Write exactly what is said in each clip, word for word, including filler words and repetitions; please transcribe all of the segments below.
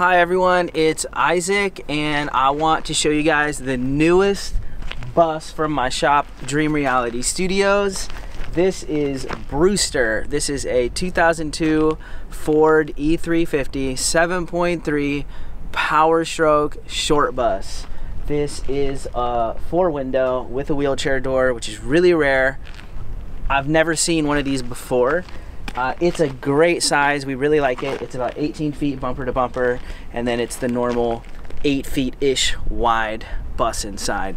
Hi everyone, it's Isaac and I want to show you guys the newest bus from my shop, Dream Reality Studios. This is Brewster. This is a two thousand two Ford E three fifty seven point three Powerstroke short bus. This is a four window with a wheelchair door, which is really rare. I've never seen one of these before. Uh, it's a great size. We really like it. It's about eighteen feet bumper to bumper, and then it's the normal eight feet ish wide bus inside.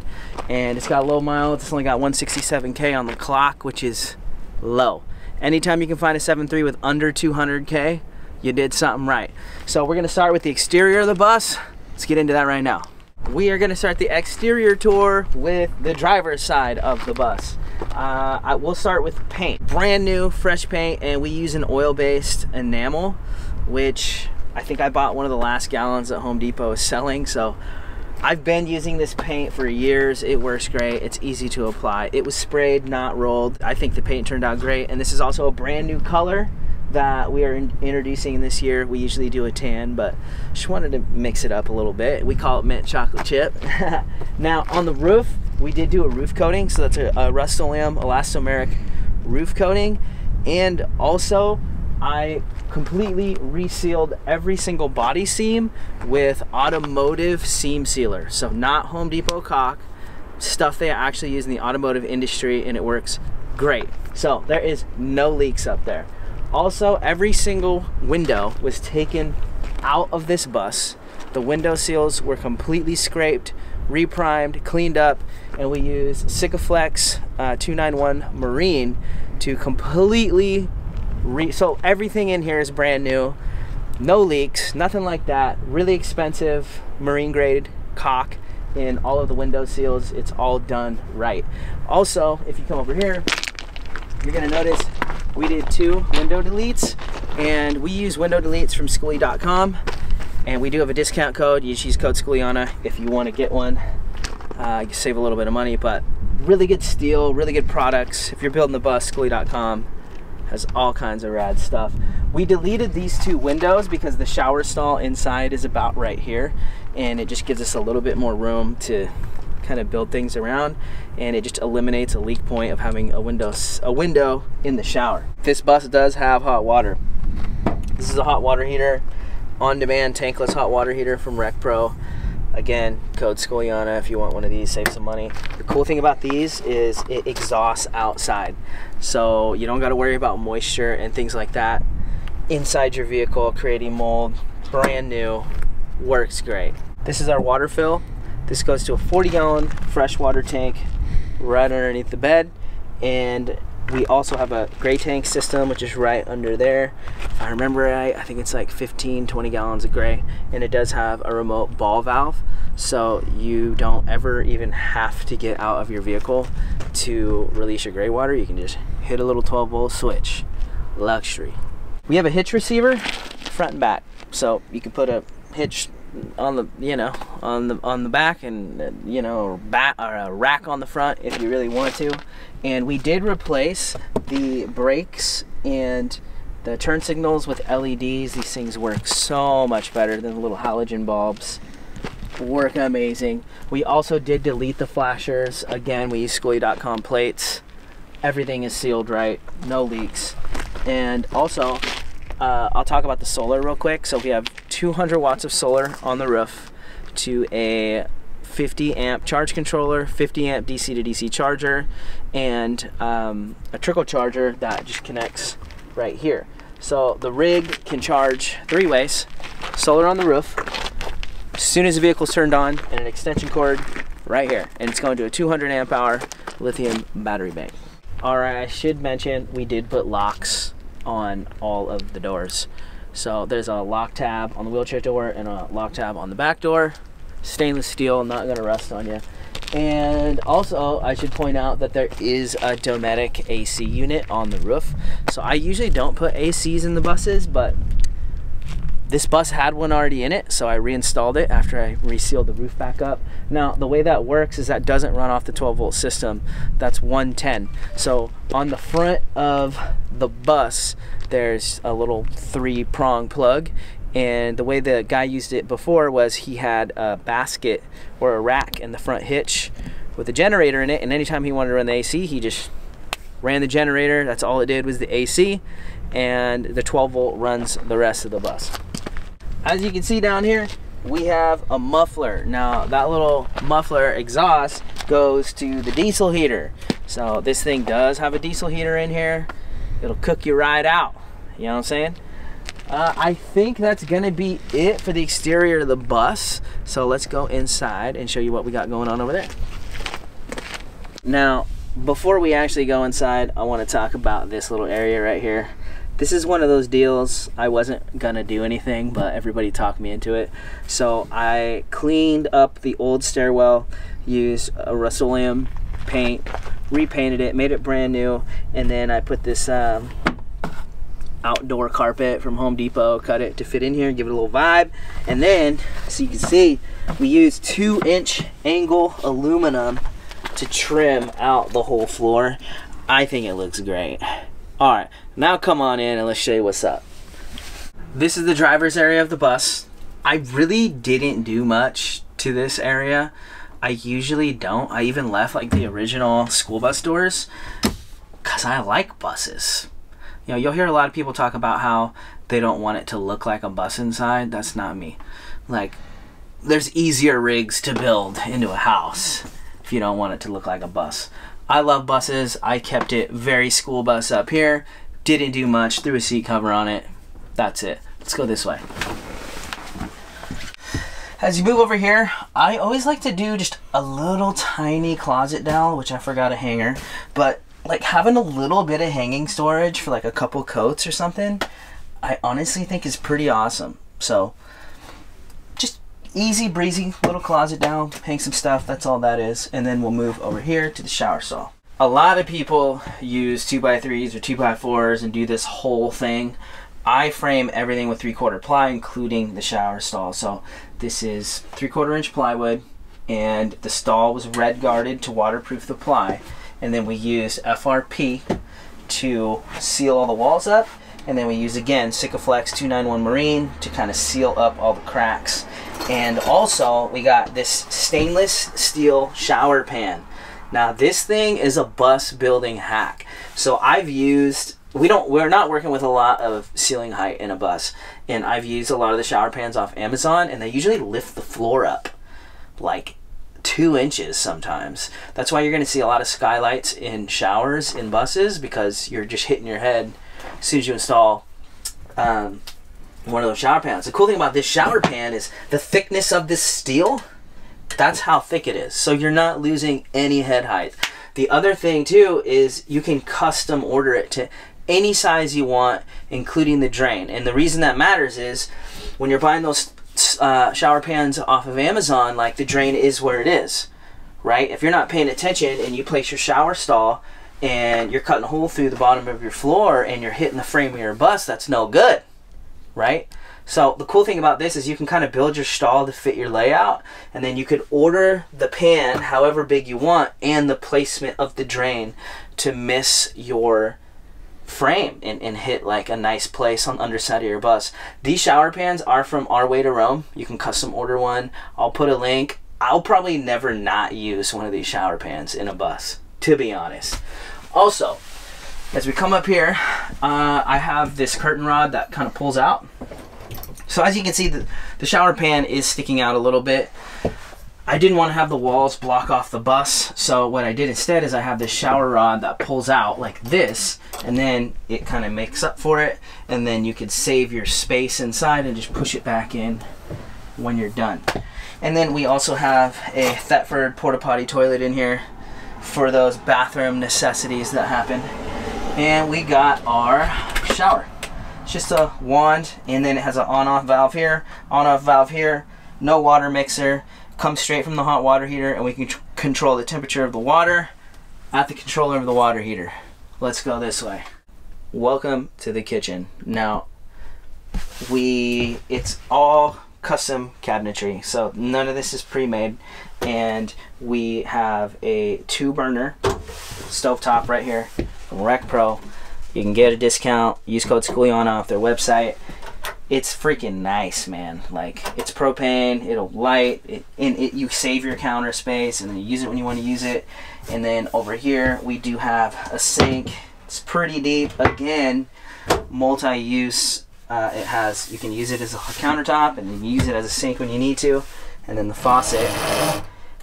And it's got low miles. It's only got one sixty-seven K on the clock, which is low. Anytime you can find a seven three with under two hundred K, you did something right. So we're gonna start with the exterior of the bus. Let's get into that right now. We are gonna start the exterior tour with the driver's side of the bus. Uh, I will start with paint. Brand new, fresh paint, and we use an oil-based enamel, which I think I bought one of the last gallons that Home Depot is selling. So I've been using this paint for years. It works great. It's easy to apply. It was sprayed, not rolled. I think the paint turned out great. And this is also a brand new color that we are in introducing this year. We usually do a tan, but just wanted to mix it up a little bit. We call it mint chocolate chip. Now on the roof, we did do a roof coating, so that's a, a Rust-Oleum elastomeric roof coating, and also I completely resealed every single body seam with automotive seam sealer. So not Home Depot caulk, stuff they actually use in the automotive industry, and it works great. So there is no leaks up there. Also, every single window was taken out of this bus. The window seals were completely scraped, reprimed, cleaned up, and we use Sikaflex uh, two ninety-one Marine to completely re so everything in here is brand new, no leaks, nothing like that. Really expensive marine grade caulk in all of the window seals. It's all done right. Also, if you come over here, you're gonna notice we did two window deletes, and we use window deletes from Skoolie dot com. And we do have a discount code. You just use code Skooliana if you want to get one. Uh, you save a little bit of money, but really good steel, really good products. If you're building the bus, Skoolie dot com has all kinds of rad stuff. We deleted these two windows because the shower stall inside is about right here, and it just gives us a little bit more room to kind of build things around, and it just eliminates a leak point of having a window, a window in the shower. This bus does have hot water. This is a hot water heater. On-demand tankless hot water heater from RecPro. Again, code Skooliana if you want one of these, save some money. The cool thing about these is it exhausts outside, so you don't got to worry about moisture and things like that inside your vehicle, creating mold. Brand new, works great. This is our water fill. This goes to a forty gallon freshwater tank right underneath the bed, and we also have a gray tank system, which is right under there. If I remember right, I think it's like fifteen, twenty gallons of gray, and it does have a remote ball valve, so you don't ever even have to get out of your vehicle to release your gray water. You can just hit a little twelve volt switch. Luxury. We have a hitch receiver, front and back, so you can put a hitch on the, you know, on the on the back, and you know, back or a rack on the front if you really want to. And we did replace the brakes and the turn signals with L E Ds. These things work so much better than the little halogen bulbs. Work amazing. We also did delete the flashers. Again, we use Skoolie dot com plates. Everything is sealed right, no leaks. And also, Uh, I'll talk about the solar real quick. So we have two hundred watts of solar on the roof to a fifty amp charge controller, fifty amp D C to D C charger, and um, a trickle charger that just connects right here. So the rig can charge three ways: solar on the roof, as soon as the vehicle's turned on, and an extension cord right here. And it's going to a two hundred amp hour lithium battery bank. All right, I should mention we did put locks on all of the doors. So there's a lock tab on the wheelchair door and a lock tab on the back door. Stainless steel, not gonna rust on you. And also I should point out that there is a Dometic A C unit on the roof. So I usually don't put A Cs in the buses, but this bus had one already in it, so I reinstalled it after I resealed the roof back up. Now, the way that works is that doesn't run off the twelve volt system. That's one ten. So on the front of the bus, there's a little three prong plug, And the way the guy used it before was he had a basket or a rack in the front hitch with a generator in it, and anytime he wanted to run the A C, he just ran the generator. That's all it did was the A C, and the twelve volt runs the rest of the bus. As you can see down here, we have a muffler. Now that little muffler exhaust goes to the diesel heater. So this thing does have a diesel heater in here. It'll cook you right out, you know what I'm saying? Uh, I think that's gonna be it for the exterior of the bus. So let's go inside and show you what we got going on over there. Now, before we actually go inside, I wanna talk about this little area right here. This is one of those deals, I wasn't gonna do anything, but everybody talked me into it. So I cleaned up the old stairwell, used a Rust-Oleum paint, repainted it, made it brand new, and then I put this um, outdoor carpet from Home Depot, cut it to fit in here, give it a little vibe. And then, so you can see, we used two inch angle aluminum to trim out the whole floor. I think it looks great. All right, now come on in and let's show you what's up. This is the driver's area of the bus. I really didn't do much to this area. I usually don't. I even left like the original school bus doors because I like buses. You know, you'll hear a lot of people talk about how they don't want it to look like a bus inside. That's not me. Like, there's easier rigs to build into a house if you don't want it to look like a bus. I love buses. I kept it very school bus up here. Didn't do much, threw a seat cover on it. That's it. Let's go this way. As you move over here, I always like to do just a little tiny closet dowel, which I forgot a hanger, but like having a little bit of hanging storage for like a couple coats or something, I honestly think is pretty awesome. So just easy breezy little closet down, hang some stuff, that's all that is. And then we'll move over here to the shower stall. A lot of people use two by threes or two by fours and do this whole thing. I frame everything with three quarter ply, including the shower stall. So this is three quarter inch plywood, and the stall was red guarded to waterproof the ply. And then we used F R P to seal all the walls up. And then we use, again, Sikaflex two ninety-one Marine to kind of seal up all the cracks. And also, we got this stainless steel shower pan. Now, this thing is a bus building hack. So I've used, we don't, we're not working with a lot of ceiling height in a bus. And I've used a lot of the shower pans off Amazon, and they usually lift the floor up like two inches sometimes. That's why you're gonna see a lot of skylights in showers in buses, because you're just hitting your head as soon as you install um, one of those shower pans. The cool thing about this shower pan is the thickness of this steel, that's how thick it is. So you're not losing any head height. The other thing too is you can custom order it to any size you want, including the drain. And the reason that matters is when you're buying those uh, shower pans off of Amazon, like the drain is where it is, right? If you're not paying attention and you place your shower stall and you're cutting a hole through the bottom of your floor and you're hitting the frame of your bus, that's no good, right? So the cool thing about this is you can kind of build your stall to fit your layout, and then you could order the pan however big you want and the placement of the drain to miss your frame and, and hit like a nice place on the underside of your bus. These shower pans are from Our Way to Roam. You can custom order one. I'll put a link. I'll probably never not use one of these shower pans in a bus, to be honest. Also, as we come up here, uh, I have this curtain rod that kind of pulls out. So as you can see, the, the shower pan is sticking out a little bit. I didn't want to have the walls block off the bus, so what I did instead is I have this shower rod that pulls out like this, and then it kind of makes up for it, and then you could save your space inside and just push it back in when you're done. And then we also have a Thetford porta potty toilet in here for those bathroom necessities that happen. And we got our shower. It's just a wand, and then it has an on-off valve here, on-off valve here, no water mixer, comes straight from the hot water heater, and we can control the temperature of the water at the controller of the water heater. Let's go this way. Welcome to the kitchen. Now, we, it's all custom cabinetry, so none of this is pre-made, and we have a two burner stovetop right here from RecPro. You can get a discount, use code Skooliana off their website, it's freaking nice, man. Like, it's propane, it'll light it, and it, you save your counter space, and then you use it when you want to use it. And then over here we do have a sink. It's pretty deep, again, multi-use. Uh, it has, you can use it as a countertop, and then you use it as a sink when you need to. And then the faucet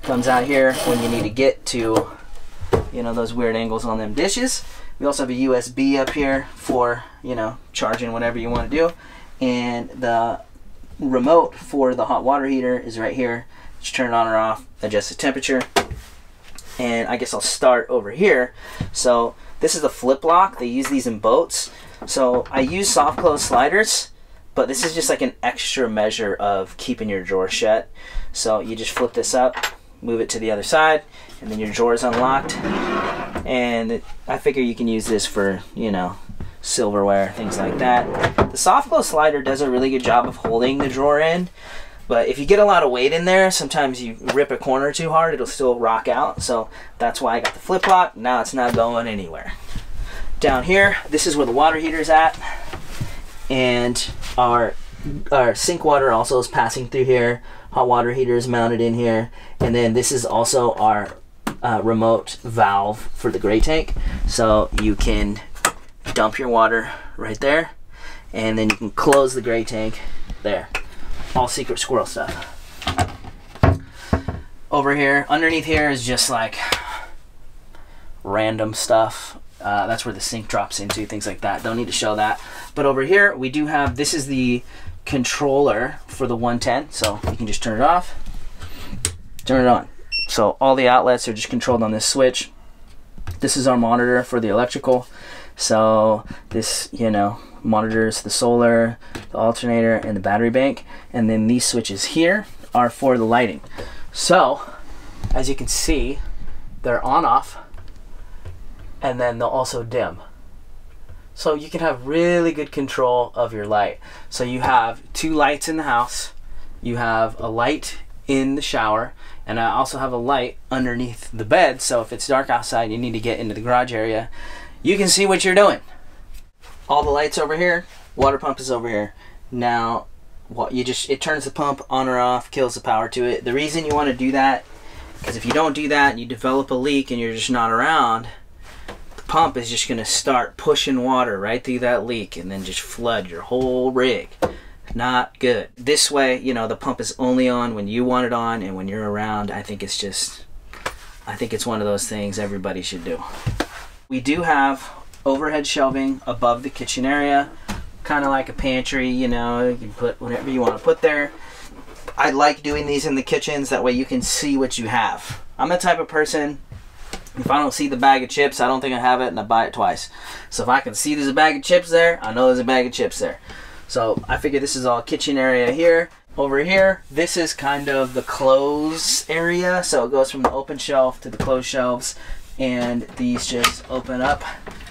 comes out here when you need to get to, you know, those weird angles on them dishes. We also have a U S B up here for, you know, charging whatever you want to do. And the remote for the hot water heater is right here. Just turn it on or off, adjust the temperature. And I guess I'll start over here. So this is the flip lock. They use these in boats. So I use soft close sliders, but this is just like an extra measure of keeping your drawer shut. So you just flip this up, move it to the other side, and then your drawer is unlocked. And it, I figure you can use this for, you know, silverware, things like that. The soft close slider does a really good job of holding the drawer in, but if you get a lot of weight in there, sometimes you rip a corner too hard, it'll still rock out. So that's why I got the flip lock. Now it's not going anywhere. Down here, this is where the water heater is at, and our our sink water also is passing through here. Hot water heater is mounted in here, and then this is also our uh, remote valve for the gray tank. So you can dump your water right there, and then you can close the gray tank there. All secret squirrel stuff. Over here, underneath here is just like random stuff. Uh, that's where the sink drops into, things like that. Don't need to show that. But over here we do have, this is the controller for the one ten. So you can just turn it off, turn it on. So all the outlets are just controlled on this switch. This is our monitor for the electrical. So this, you know, monitors the solar, the alternator, and the battery bank. And then these switches here are for the lighting. So as you can see, they're on off, and then they'll also dim. So you can have really good control of your light. So you have two lights in the house, you have a light in the shower, and I also have a light underneath the bed. So if it's dark outside, you need to get into the garage area, you can see what you're doing. All the lights over here, water pump is over here. Now, what you just, it turns the pump on or off, kills the power to it. The reason you want to do that, because if you don't do that and you develop a leak and you're just not around, the pump is just going to start pushing water right through that leak and then just flood your whole rig. Not good. This way, you know, the pump is only on when you want it on and when you're around. I think it's just, I think it's one of those things everybody should do. We do have overhead shelving above the kitchen area, kind of like a pantry, you know, you can put whatever you want to put there. I like doing these in the kitchens, that way you can see what you have. I'm the type of person, if I don't see the bag of chips, I don't think I have it, and I buy it twice. So if I can see there's a bag of chips there, I know there's a bag of chips there. So I figure this is all kitchen area here. Over here, this is kind of the clothes area. So it goes from the open shelf to the closed shelves. And these just open up,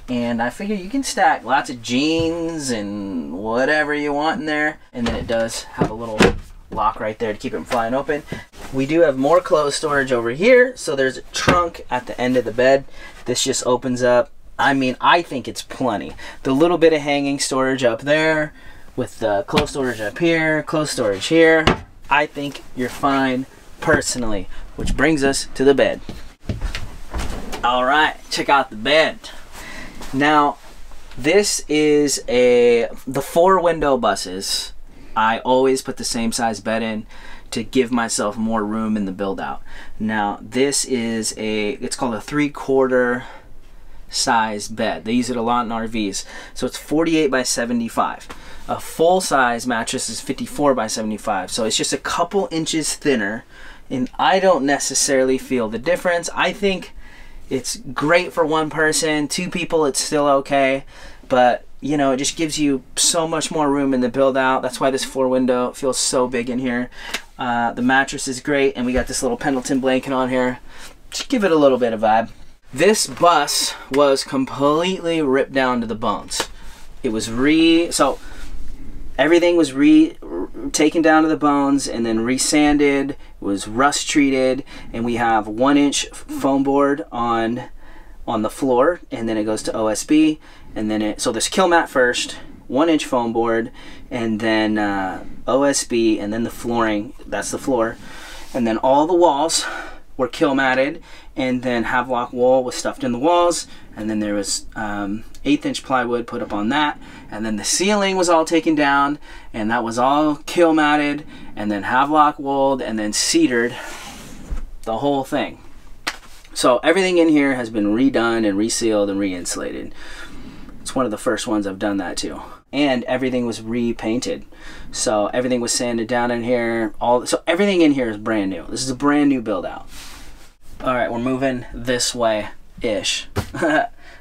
and I figure you can stack lots of jeans and whatever you want in there. And then it does have a little lock right there to keep it from flying open. We do have more clothes storage over here. So there's a trunk at the end of the bed. This just opens up. I mean, I think it's plenty. The little bit of hanging storage up there with the clothes storage up here, clothes storage here, I think you're fine personally, which brings us to the bed. All right, check out the bed. Now, this is a, the four window buses. I always put the same size bed in to give myself more room in the build out. Now, this is a, it's called a three quarter size bed. They use it a lot in R Vs. So it's forty-eight by seventy-five. A full size mattress is fifty-four by seventy-five. So it's just a couple inches thinner, and I don't necessarily feel the difference. I think it's great for one person. Two people, it's still okay. But, you know, it just gives you so much more room in the build out. That's why this floor window feels so big in here. Uh, the mattress is great, and we got this little Pendleton blanket on here. Just give it a little bit of vibe. This bus was completely ripped down to the bones. It was re, so everything was re taken down to the bones and then resanded, was rust treated, and we have one inch foam board on on the floor, and then it goes to O S B, and then it, so there's kill mat first, one inch foam board, and then uh, O S B, and then the flooring, that's the floor, and then all the walls were kill matted, and then Havelock wool was stuffed in the walls, and then there was um, eighth inch plywood put up on that, and then the ceiling was all taken down, and that was all kill matted, and then Havelock wooled, and then cedared the whole thing. So everything in here has been redone and resealed and re-insulated. It's one of the first ones I've done that to. And everything was repainted. So everything was sanded down in here. All so everything in here is brand new. This is a brand new build out. All right, we're moving this way-ish.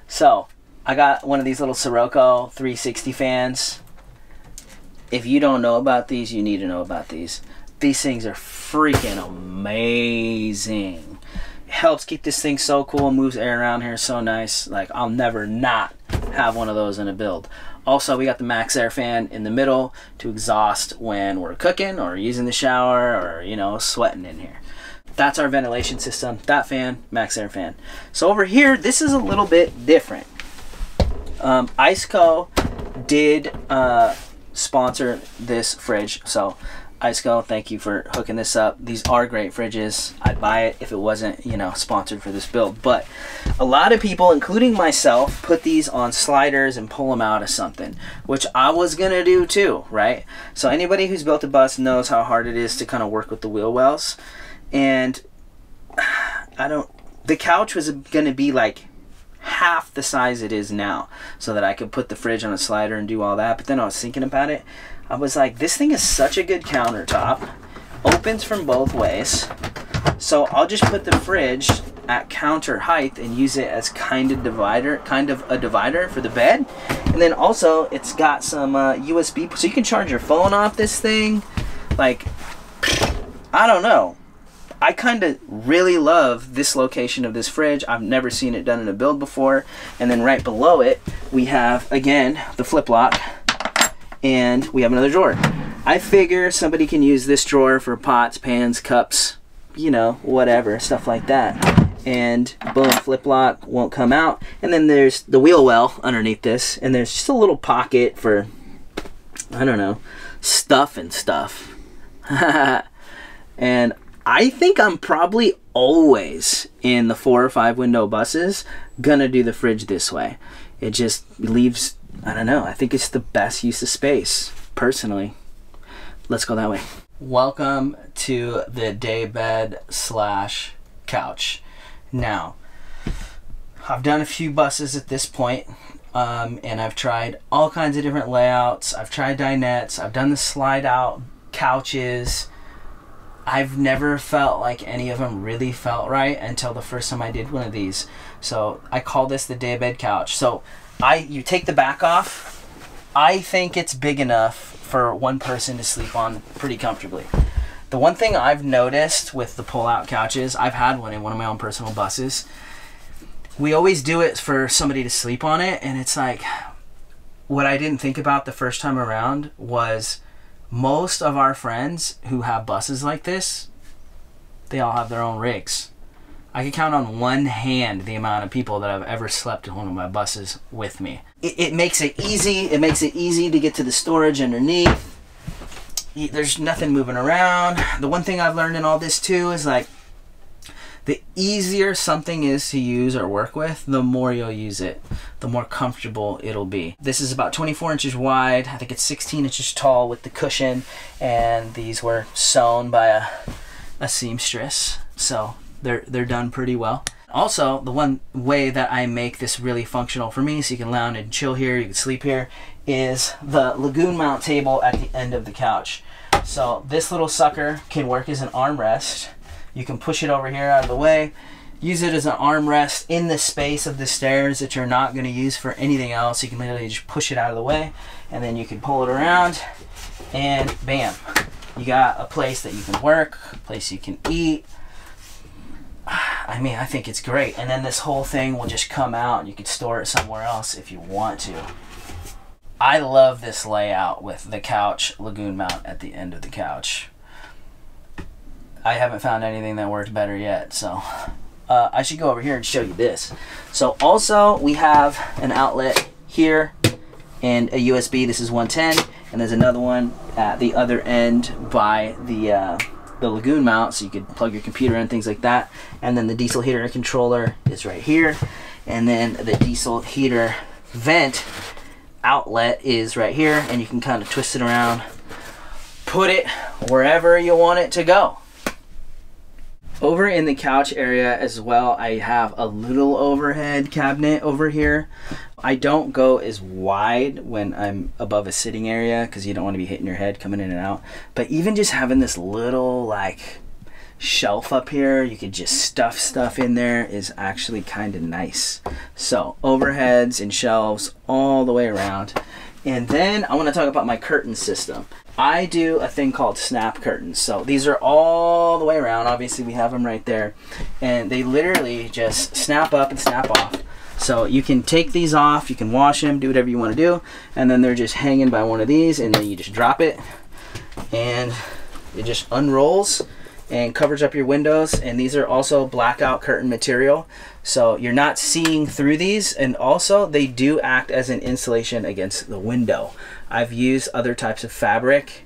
So I got one of these little Sirocco three sixty fans. If you don't know about these, you need to know about these. These things are freaking amazing. It helps keep this thing so cool, moves air around here so nice. Like, I'll never not have one of those in a build. Also, we got the max air fan in the middle to exhaust when we're cooking or using the shower or, you know, sweating in here. That's our ventilation system. That fan, max air fan. So over here, this is a little bit different. Um, Iceco did uh, sponsor this fridge. So Iceco, thank you for hooking this up. These are great fridges. I'd buy it if it wasn't, you know, sponsored for this build. But a lot of people, including myself, put these on sliders and pull them out of something, which I was gonna do too, right? So anybody who's built a bus knows how hard it is to kind of work with the wheel wells. And I don't, the couch was gonna be like half the size it is now so that I could put the fridge on a slider and do all that. But then I was thinking about it. I was like, this thing is such a good countertop, opens from both ways, so I'll just put the fridge at counter height and use it as kind of divider, kind of a divider for the bed. And then also it's got some uh, U S B, so you can charge your phone off this thing. Like, I don't know. I kind of really love this location of this fridge. I've never seen it done in a build before. And then right below it, we have, again, the flip lock. And we have another drawer. I figure somebody can use this drawer for pots, pans, cups, you know, whatever, stuff like that. And boom, flip lock won't come out. And then there's the wheel well underneath this. And there's just a little pocket for, I don't know, stuff and stuff. And I think I'm probably always in the four or five window buses gonna do the fridge this way. It just leaves, I don't know, I think it's the best use of space, personally. Let's go that way. Welcome to the daybed slash couch. Now, I've done a few buses at this point, um, and I've tried all kinds of different layouts. I've tried dinettes, I've done the slide out couches. I've never felt like any of them really felt right until the first time I did one of these. So I call this the daybed couch. So I, you take the back off. I think it's big enough for one person to sleep on pretty comfortably. The one thing I've noticed with the pull-out couches, I've had one in one of my own personal buses. We always do it for somebody to sleep on it, and it's like, what I didn't think about the first time around was most of our friends who have buses like this, they all have their own rigs. I can count on one hand the amount of people that I've ever slept in one of my buses with me. It, it makes it easy. It makes it easy to get to the storage underneath. There's nothing moving around. The one thing I've learned in all this too is, like, the easier something is to use or work with, the more you'll use it, the more comfortable it'll be. This is about twenty-four inches wide. I think it's sixteen inches tall with the cushion, and these were sewn by a, a seamstress. So They're, they're done pretty well. Also, the one way that I make this really functional for me, so you can lounge and chill here, you can sleep here, is the Lagoon mount table at the end of the couch. So this little sucker can work as an armrest. You can push it over here out of the way, use it as an armrest in the space of the stairs that you're not going to use for anything else. You can literally just push it out of the way, and then you can pull it around, and bam, you got a place that you can work, a place you can eat. I mean, I think it's great. And then this whole thing will just come out, and you can store it somewhere else if you want to. I love this layout with the couch, Lagoon mount at the end of the couch. I haven't found anything that worked better yet, so uh, I should go over here and show you this. So also we have an outlet here and a U S B. This is one ten, and there's another one at the other end by the uh, the Lagoon mount, so you could plug your computer in, things like that. And then the diesel heater controller is right here, and then the diesel heater vent outlet is right here, and you can kind of twist it around, put it wherever you want it to go. Over in the couch area as well, I have a little overhead cabinet over here. I don't go as wide when I'm above a sitting area because you don't want to be hitting your head coming in and out. But even just having this little like shelf up here, you could just stuff stuff in there, is actually kind of nice. So overheads and shelves all the way around. And then I want to talk about my curtain system. I do a thing called snap curtains. So these are all the way around. Obviously we have them right there, and they literally just snap up and snap off. So you can take these off, you can wash them, do whatever you want to do, and then they're just hanging by one of these, and then you just drop it and it just unrolls and covers up your windows. And these are also blackout curtain material, so you're not seeing through these, and also they do act as an insulation against the window. I've used other types of fabric.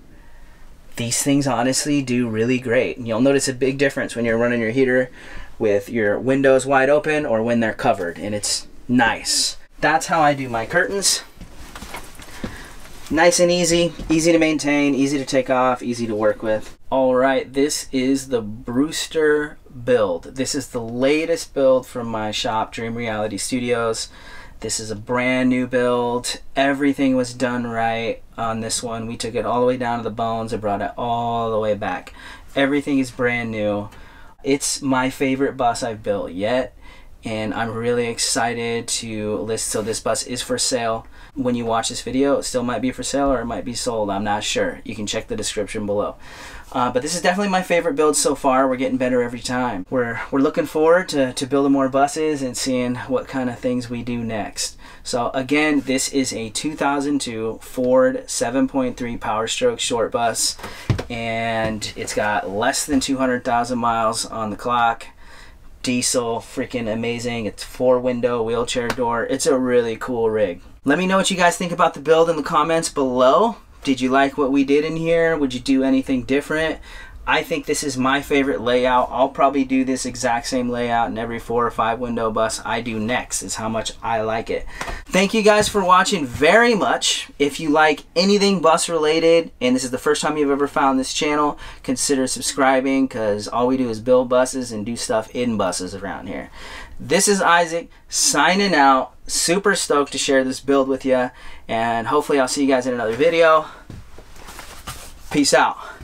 These things honestly do really great, and you'll notice a big difference when you're running your heater with your windows wide open or when they're covered, and it's nice. That's how I do my curtains. Nice and easy, easy to maintain, easy to take off, easy to work with. All right, this is the Brewster build. This is the latest build from my shop, Dream Reality Studios. This is a brand new build. Everything was done right on this one. We took it all the way down to the bones and brought it all the way back. Everything is brand new. It's my favorite bus I've built yet, and I'm really excited to list. So this bus is for sale. When you watch this video, it still might be for sale, or it might be sold, I'm not sure. You can check the description below. Uh, but this is definitely my favorite build so far. We're getting better every time. We're, we're looking forward to, to building more buses and seeing what kind of things we do next. So again, this is a two thousand two Ford seven point three Powerstroke short bus, and it's got less than two hundred thousand miles on the clock. Diesel, freaking amazing. It's four window, wheelchair door. It's a really cool rig. Let me know what you guys think about the build in the comments below. Did you like what we did in here? Would you do anything different? I think this is my favorite layout. I'll probably do this exact same layout in every four or five window bus I do next, is how much I like it. Thank you guys for watching very much. If you like anything bus related, and this is the first time you've ever found this channel, consider subscribing, because all we do is build buses and do stuff in buses around here. This is Isaac signing out. Super stoked to share this build with you, and hopefully I'll see you guys in another video. Peace out.